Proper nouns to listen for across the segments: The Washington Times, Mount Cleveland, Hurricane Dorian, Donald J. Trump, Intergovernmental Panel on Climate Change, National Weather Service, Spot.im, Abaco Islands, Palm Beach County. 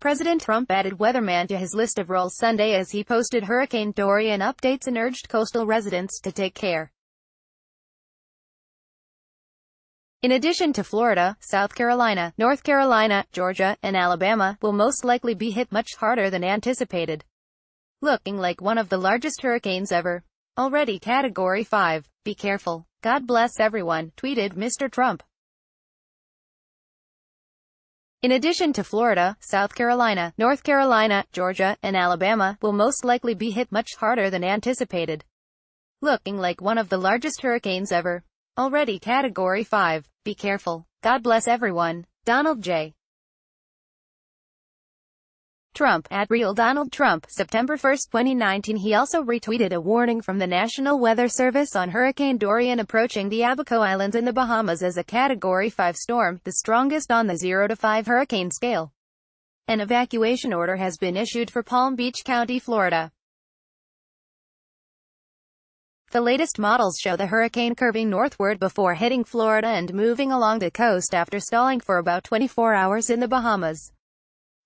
President Trump added weatherman to his list of roles Sunday as he posted Hurricane Dorian updates and urged coastal residents to take care. In addition to Florida, South Carolina, North Carolina, Georgia, and Alabama will most likely be hit much harder than anticipated, looking like one of the largest hurricanes ever. Already Category 5. Be careful. God bless everyone, tweeted Mr. Trump. In addition to Florida, South Carolina, North Carolina, Georgia, and Alabama will most likely be hit much harder than anticipated, looking like one of the largest hurricanes ever. Already Category 5. Be careful. God bless everyone. Donald J. Trump, @RealDonaldTrump, September 1, 2019. He also retweeted a warning from the National Weather Service on Hurricane Dorian approaching the Abaco Islands in the Bahamas as a Category 5 storm, the strongest on the 0 to 5 hurricane scale. An evacuation order has been issued for Palm Beach County, Florida. The latest models show the hurricane curving northward before hitting Florida and moving along the coast after stalling for about 24 hours in the Bahamas.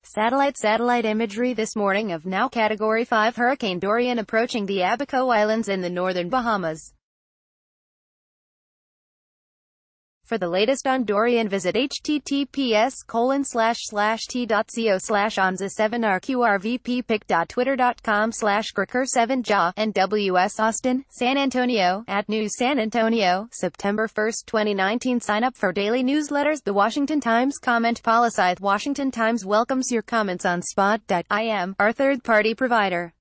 Satellite imagery this morning of now Category 5 Hurricane Dorian approaching the Abaco Islands in the northern Bahamas. For the latest on Dorian, visit7rqrvppic.twitter.com/grecur7ja and WS Austin, San Antonio, @NewsSanAntonio, September 1, 2019. Sign up for daily newsletters. The Washington Times comment policy. The Washington Times welcomes your comments on Spot.im, our third-party provider.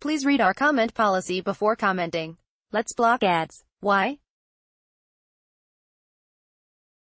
Please read our comment policy before commenting. Let's block ads. Why?